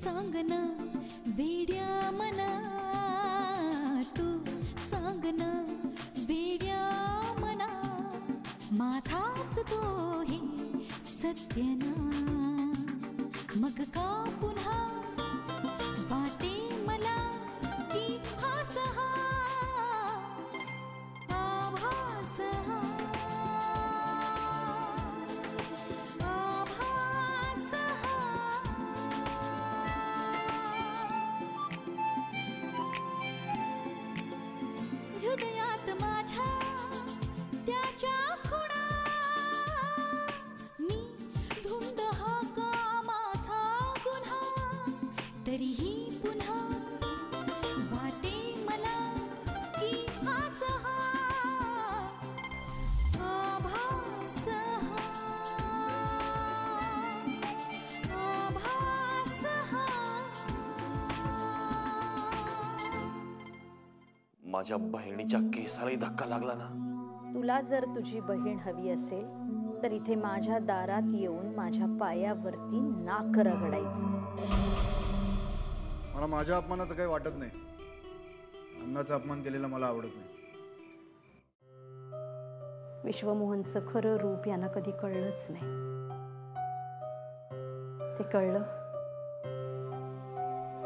सांगना वेड्या मना, तू सांगना वेड्या मना, माझाच तो हे सत्यना, मग का पुन्हा वाटे मला की हास हा आभास हा तरीही पुन्हा वाटे मला की हास हा आभास हा आभास हा। माझ्या बहिणीच्या केसालाही धक्का लागला ना। तुला जर तुझी बहीण हवी असेल तर इथे माझ्या दारात येऊन माझ्या पायावरती नाक रगडायचं। मला माझ्या अपमानाचं काही वाटत नाही। अन्नाचा अपमान केलेला मला आवडत नाही। विश्वमोहनचं खरं रूप यांना कधी कळलंच नाही। ते कळलं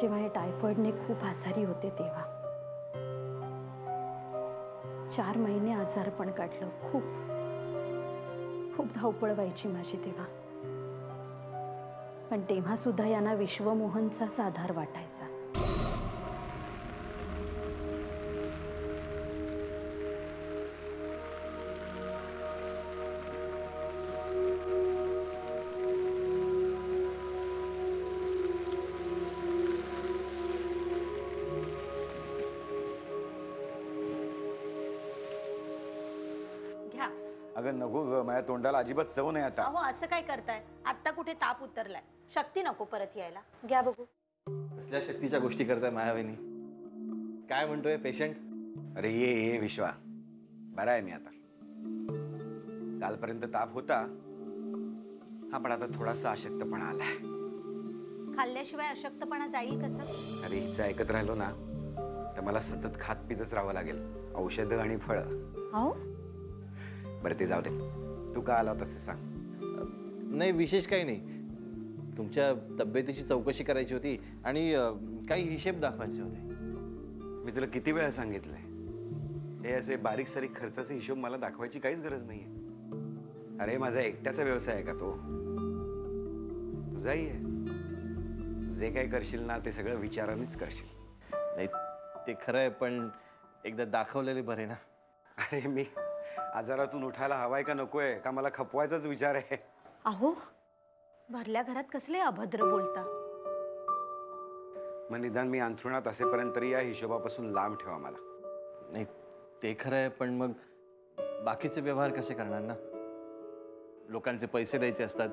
जेव्हा हे टायफॉइडने खूप आजारी होते तेव्हा। 4 महिने आजारपण काढलं। खूप खूप धावपळ व्हायची माझी तेव्हा। पण तेव्हा सुद्धा यांना विश्वमोहनचा साधार वाटायचा। अगं नको ग, माझ्या तोंडाला अजिबात चव नाही आता। अहो असं काय करताय? आता कुठे ताप उतरलाय? शक्ती नको परत यायला। घ्या बघू। कसल्या शक्तीच्या गोष्टी करताय मायावहिनी? काय म्हणतोय पेशंट? अरे ये विश्वा, बरा आहे मी आता। कालपर्यंत ताप होता हा, पण आता थोडासा अशक्तपणा आलाय। खाल्ल्याशिवाय अशक्तपणा जाईल कसा? अरे हिचं ऐकत राहिलो ना तर मला सतत खात पितच राहावं लागेल, औषध आणि फळ। अहो बरं ते जाऊ दे, तू का आला होतास ते सांग। नाही विशेष काही नाही, तुमच्या तब्येतीची चौकशी करायची होती आणि काही हिशेब दाखवायचे होते। मी तुला किती वेळा सांगितलंय, हे असे बारीक सारीक खर्चाचे हिशोब मला दाखवायची काहीच गरज नाहीये। अरे माझा एकट्याचा व्यवसाय आहे का तो? तुझाही आहे। जे काही करशील ना ते सगळं विचारानेच करशील। नाही ते खरं आहे, पण एकदा दाखवलेले बरे ना। अरे मी आजारातून उठायला हवाय का नकोय का? मला खपवायचाच विचार आहे। अहो भरल्या घरात कसले अभद्र बोलता। मग निदान मी अंथरुणात असेपर्यंत तरी या हिशोबापासून लांब ठेवा मला। नाही ते खरं आहे, पण मग बाकीचे व्यवहार कसे करणार ना? लोकांचे पैसे द्यायचे असतात,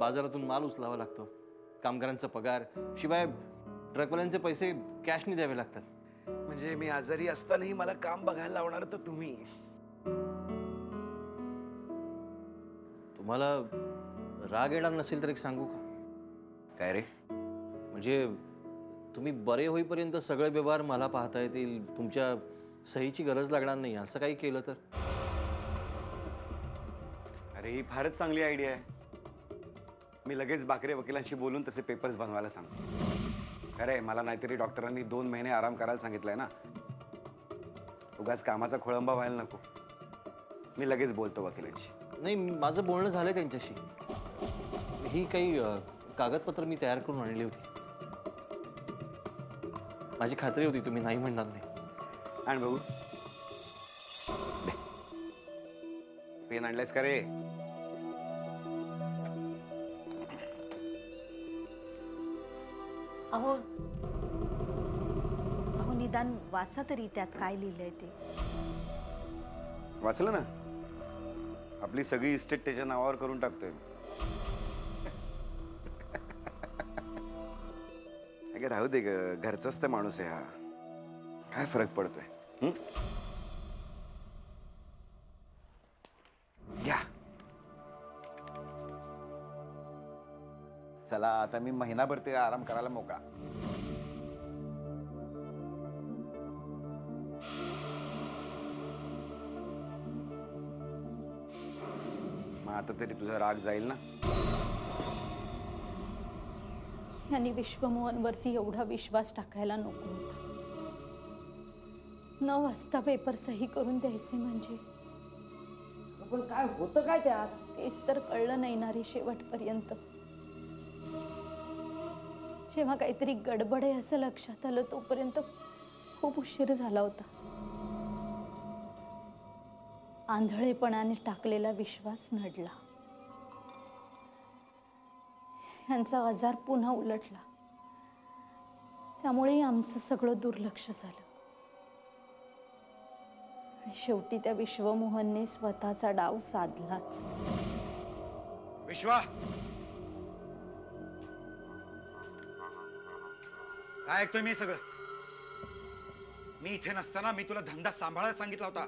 बाजारातून माल उचलावा लागतो, कामगारांचा पगार, शिवाय ट्रकवाल्यांचे पैसे कॅशने द्यावे लागतात। म्हणजे मी आजारी असतानाही मला काम बघायला लावणार तर तुम्ही? तुम्हाला राग येणार नसेल तर एक सांगू का? काय रे? म्हणजे तुम्ही बरे होईपर्यंत सगळे व्यवहार मला पाहता येतील, तुमच्या सहीची गरज लागणार नाही, असं काही केलं तर? अरे ही फारच चांगली आयडिया आहे। मी लगेच बाकरे वकिलांशी बोलून तसे पेपर्स बनवायला सांगतो। अरे मला नाहीतरी डॉक्टरांनी 2 महिने आराम करायला सांगितलंय ना, उगाच कामाचा खोळंबा व्हायला नको। मी लगेच बोलतो वकिलांशी। नाही माझं बोलणं झालंय त्यांच्याशी। ही काही कागदपत्र मी तयार करून आणली होती। माझी खात्री होती तुम्ही नाही म्हणणार नाही। आण बघू। पेन आणलायस का रे? अहो अहो निदान वाचा तरी त्यात काय लिहिलंय ते। वाचलं ना? आपली सगळी इस्टेट त्याच्या नावावर करून टाकतोय। राहू दे ग, घरचाच तर माणूस आहे हा, काय फरक पडतोय। घ्या चला आता मी महिनाभर ते आराम करायला मोका. मग आता तरी तुझा राग जाईल ना. यांनी विश्वमोहन वरती एवढा विश्वास टाकायला नको होता. 9 वाजता पेपर सही करून द्यायचे म्हणजे पण काय होतं काय त्यात तेच तर कळलं नाही ना रे शेवटपर्यंत. जेव्हा काहीतरी गडबड आहे असं लक्षात आलं तोपर्यंत खूप उशीर झाला होता. आंधळेपणाने टाकलेला विश्वास नडला. यांचा आजार पुन्हा उलटला त्यामुळे आमचं सगळं दुर्लक्ष झालं. शेवटी त्या विश्वमोहनने स्वतःचा डाव साधलाच. विश्वा काय ऐकतोय मी सगळं. मी इथे नसताना मी तुला धंदा सांभाळायला सांगितला होता.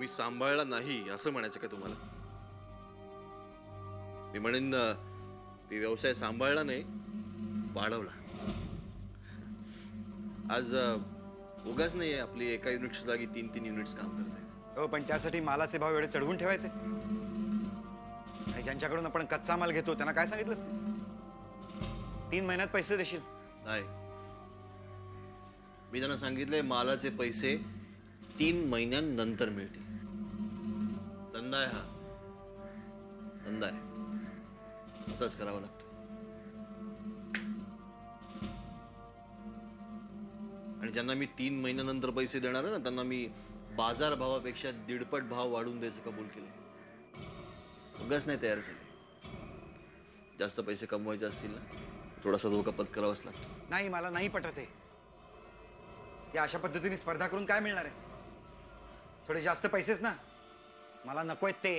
मी सांभाळला नाही असं म्हणायचं का तुम्हाला. मी म्हणेन ती व्यवसाय सांभाळला नाही वाढवला. आज उगाच नाही आपली एका युनिट्स जागी 3-3 युनिट्स काम करत आहे. पण त्यासाठी मालाचे भाव एवढे चढवून ठेवायचे. ज्यांच्याकडून आपण कच्चा माल घेतो त्यांना काय सांगितलंस तू 3 महिन्यात पैसे देशील. नाही मी त्यांना सांगितले मालाचे पैसे 3 महिन्यांनंतर मिळतील. धंदा आहे हा धंदा आहे असंच करावं लागतं. आणि ज्यांना मी 3 महिन्यानंतर पैसे देणार आहे ना त्यांना मी बाजार भावापेक्षा 1.5 पट भाव वाढवून द्यायचं कबूल केलं. उगाच नाही तयार झाले. जास्त पैसे कमवायचे असतील ना थोडासा धोका पत्करावाच लागतो. नाही मला नाही पटत आहे या अशा पद्धतीने स्पर्धा करून काय मिळणार आहे. थोडे जास्त पैसेच ना मला नको आहेत ते.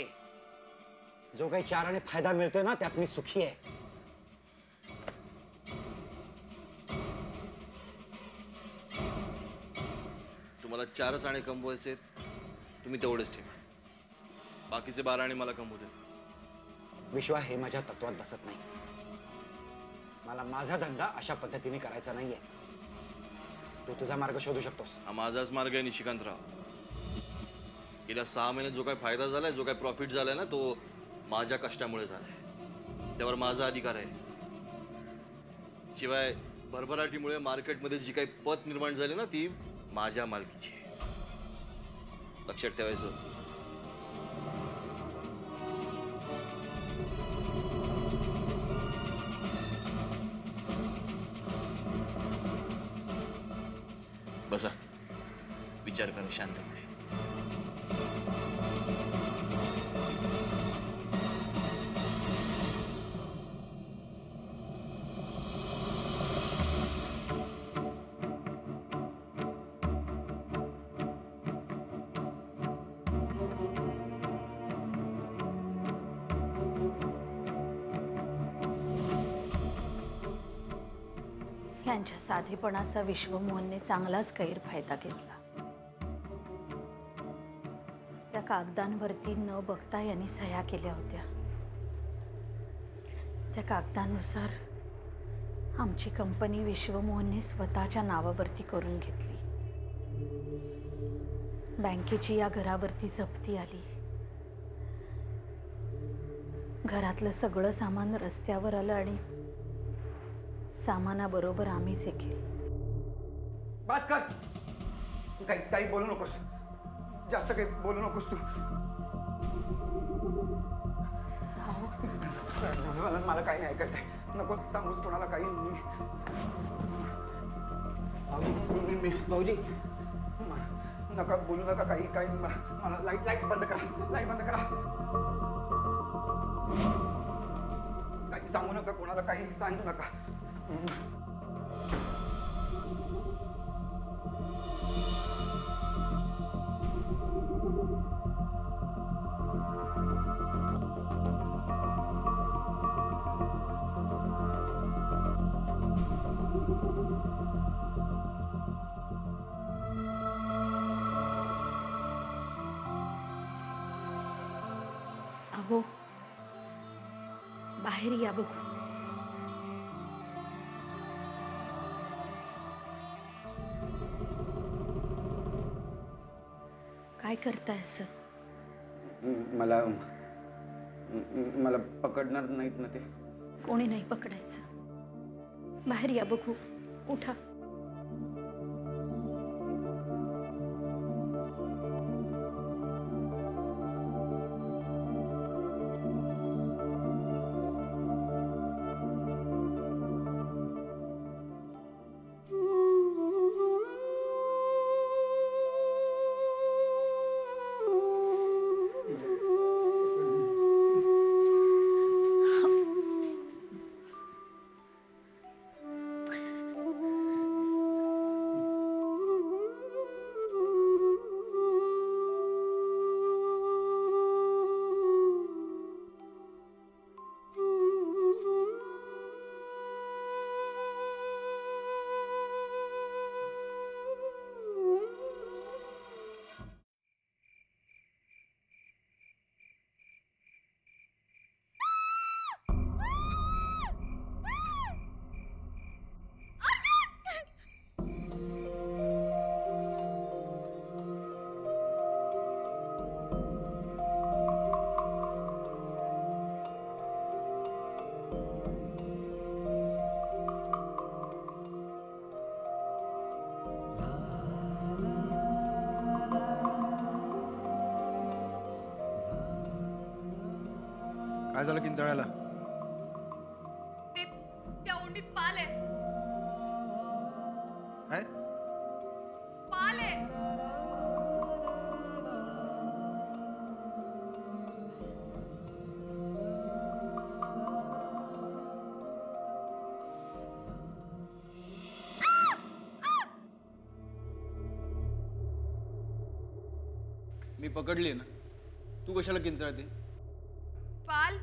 जो काही चाराने फायदा मिळतोय ना त्यात मी सुखी आहे. मला 4 आणे कमवायचे तुम्ही तेवढेच ठेवा बाकीचे 12 आणे मला कमवू दे. विश्वा हे माझ्या तत्वात बसत नाही. मला माझा धंदा अशा पद्धतीने करायचा नाहीये. तू तुझा मार्ग शोधू शकतोस. हा माझाच मार्ग आहे निशिकांतराव. गेल्या 6 महिन्यात जो काय फायदा झालाय जो काय प्रॉफिट झालाय ना तो माझ्या कष्टामुळे झालाय. त्यावर माझा अधिकार आहे. शिवाय भरभराटीमुळे मार्केटमध्ये जी काही पत निर्माण झाली ना ती माझ्या मालकीची लक्षात ठेवायचं. बसा विचार करा शांतपणे. त्यांच्या साधेपणाचा विश्वमोहनने चांगलाच गैरफायदा घेतला. त्या कागदांवरती न बघता यांनी सह्या केल्या होत्या. त्या कागदानुसार आमची कंपनी विश्वमोहनने स्वतःच्या नावावरती करून घेतली. बँकेची या घरावरती जप्ती आली. घरातलं सगळं सामान रस्त्यावर आलं आणि सामानाबरोबर आम्हीच एक बात कर. काही बोलू नकोस जास्त काही बोलू नकोस तू. मला काही नाही ऐकायचं. नको सांगूच कोणाला काही. भाऊजी नका बोलू नका काही काही. मला लाईट बंद करा लाईट बंद करा. काही सांगू नका कोणाला काही सांगू नका. हो, बाहेर या बघू. काय करताय असं? मला मला पकडणार नाहीत ना ते. कोणी नाही पकडायचं. बाहेर या बघू. उठा. किंचाळ्याला त्या ओंडीत पाल आहे. पाल आहे. मी पकडली ना. तू कशाला किंचाळते? पाल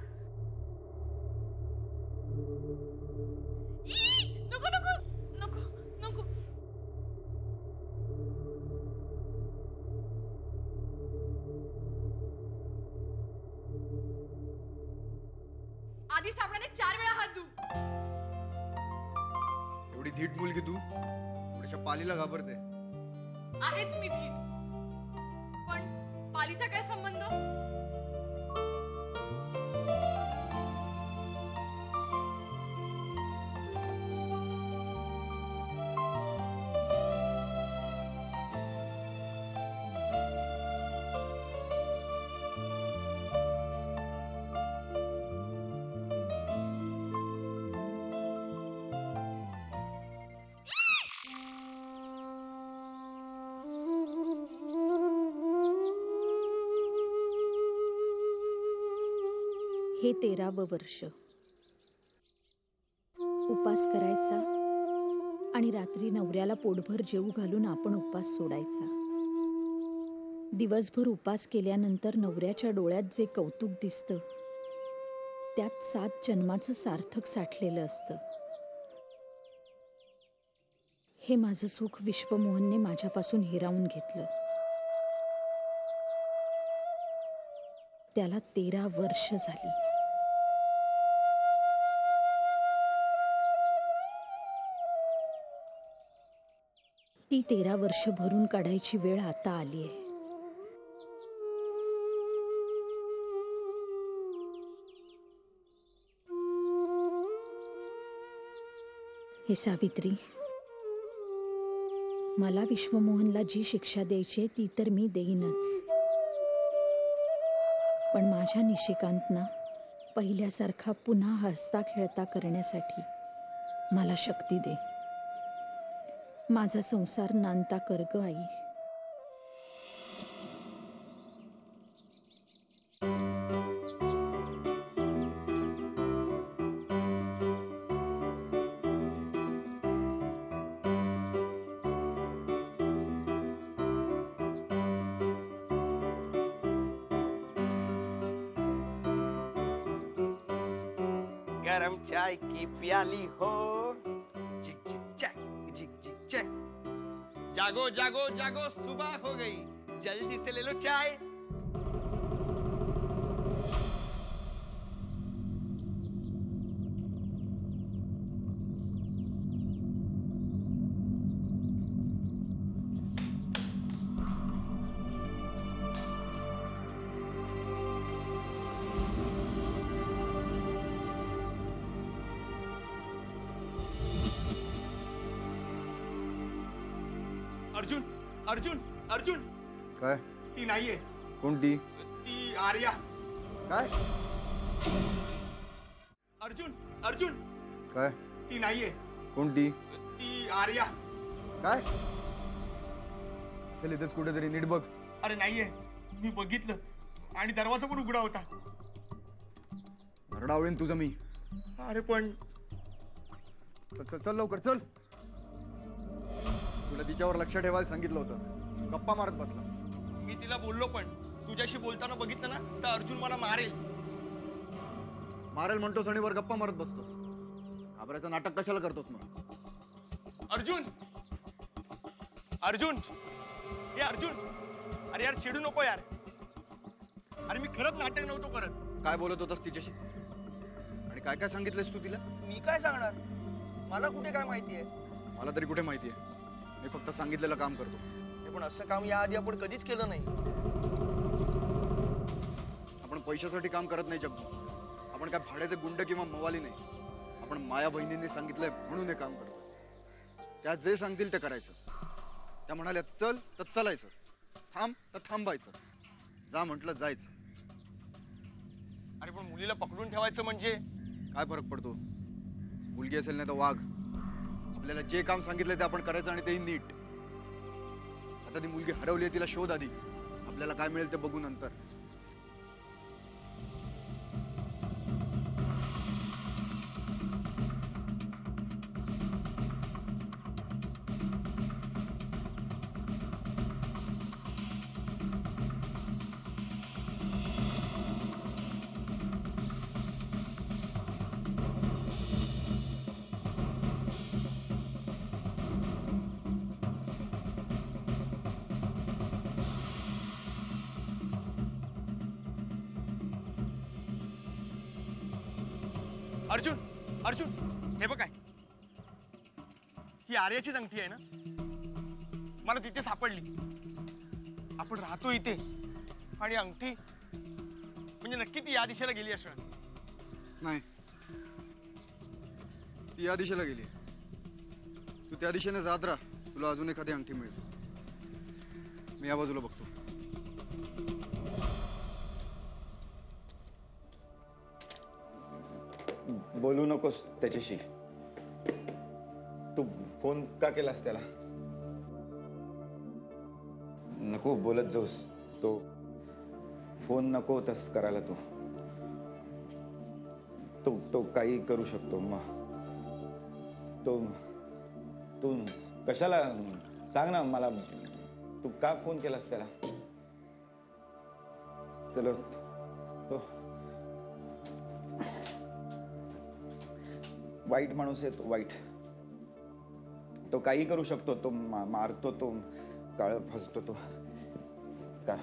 हे 13वे वर्ष. उपास करायचा आणि रात्री नवऱ्याला पोटभर जेवू घालून आपण उपास सोडायचा. दिवसभर उपास केल्यानंतर नवऱ्याच्या डोळ्यात जे कौतुक दिसतं त्यात 7 जन्माचं सार्थक साठलेलं असतं. हे माझं सुख विश्वमोहनने माझ्यापासून हिरावून घेतलं. त्याला 13 वर्ष झाली. ती 13 वर्ष भरून काढायची वेळ आता आली आहे. हे सावित्री, मला विश्वमोहनला जी शिक्षा द्यायची ती तर मी देईनच, पण माझ्या निशिकांतना पहिल्यासारखा पुन्हा हसता खेळता करण्यासाठी मला शक्ती दे. माझा संसार नांदता कर ग आई. गरम चाय की प्याली हो. जागो जागो जागो, सुबह हो गई, जल्दी से ले लो चाय. अर्जुन अर्जुन काय ती नाहीये. कोणती? ती आर्या. काय? अर्जुन अर्जुन काय ती नाहीये. कोणती? ती आर्या. काय? चल इथेच कुठेतरी नीट बघ. अरे नाहीये, मी बघितलं आणि दरवाजा पण उघडा होता. भरडावळीन तुझं मी. अरे पण चल लवकर चल. तुला तिच्यावर लक्ष ठेवायला सांगितलं होतं, गप्पा मारत बसला. मी तिला बोललो पण तुझ्याशी बोलताना बघितलं ना तर अर्जुन मला मारेल मारेल म्हणतोस आणि वर गप्पा मारत बसतोस. घाबरायचं नाटक कशाला करतोस मग? अर्जुन अर्जुन हे अर्जुन, अरे यार चिडू नको यार. अरे मी खरंच नाटक नव्हतो करत. काय बोलत होतास तिच्याशी आणि काय काय सांगितलंस तू तिला? मी काय सांगणार, मला कुठे काय माहितीये? मला तरी कुठे माहितीये, मी फक्त सांगितलेलं काम करतो. हे पण असं काम याआधी आपण कधीच केलं नाही. आपण पैशासाठी काम करत नाही जगू. आपण काय भाड्याचे गुंड किंवा मवाली नाही. आपण माया बहिणींनी सांगितलंय म्हणून हे काम करतो. त्या जे सांगतील ते करायचं. त्या म्हणाल्या चल तर चलायचं, थांब तर थांबायचं, जा म्हटलं जायचं. अरे पण मुलीला पकडून ठेवायचं म्हणजे काय फरक पडतो? मुलगी असेल ना तर वाघ. आपल्याला जे काम सांगितलं ते आपण करायचं आणि तेही नीट. आता ती मुलगी हरवली आहे, तिला शोध आधी. आपल्याला काय मिळेल ते बघू नंतर. अर्जुन अर्जुन हे बघ, काय ही आर्याची अंगठी आहे ना? मला तिथे सापडली. आपण राहतो इथे आणि अंगठी म्हणजे नक्की ती या दिशेला गेली असणार. नाही, ती या दिशेला गेली. तू त्या दिशेने जात राहा, तुला अजून एखादी अंगठी मिळेल. मी या बाजूला बघतो. बोलू नकोस त्याच्याशी. तू फोन का केलास त्याला? नको बोलत जाऊस, तो फोन नको तस करायला. तू तो तो काही करू शकतो मग. तो तू कशाला सांग ना मला, तू का फोन केलास त्याला? चलो तो वाईट माणूस आहे तो, वाईट. तो काही करू शकतो, तो मारतो, तो काळ फसतो. तो का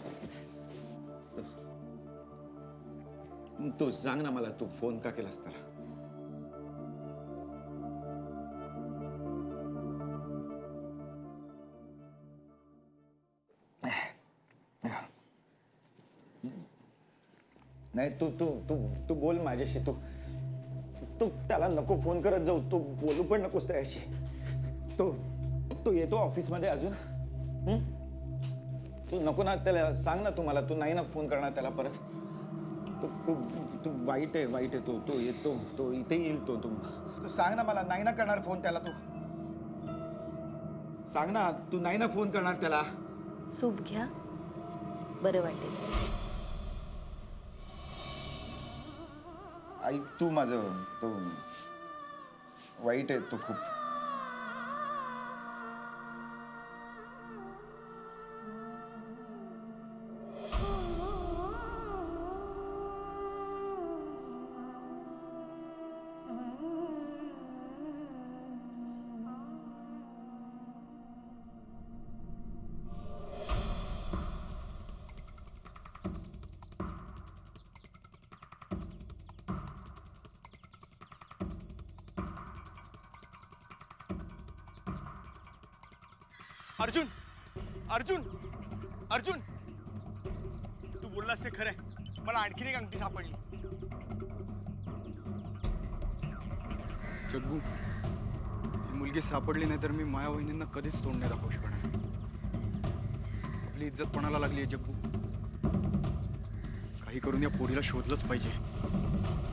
तू सांग ना मला, तू फोन का केलास त्याला? नाही तू तू तू तू बोल माझ्याशी. तू तू त्याला नको फोन करत जाऊ. तू बोलू पण नकोस त्याशी. तो तू येतो ऑफिसमध्ये अजून. तू नको ना त्याला सांग ना तुम्हाला. तू नाही ना फोन करणार त्याला परत. तू तू तू वाईट आहे, वाईट आहे. तू तू येतो, तो इथे येईल. तो तू सांग ना मला, नाही ना करणार फोन त्याला. तू सांग ना, तू नाही ना फोन करणार त्याला. सूप घ्या, बरं वाटेल. आई तू माझं, तो वाईट आहे तो खूप. अर्जुन अर्जुन अर्जुन तू बोललास ते खरं आहे. मला आणखीन एक अंगठी सापडली. जग्गू, ही मुलगी सापडली नाही तर मी माया वहिनींना कधीच तोंड नाही दाखवू शकणार. आपली इज्जत पणाला लागली आहे जग्गू। काही करून या पोरीला शोधलंच पाहिजे।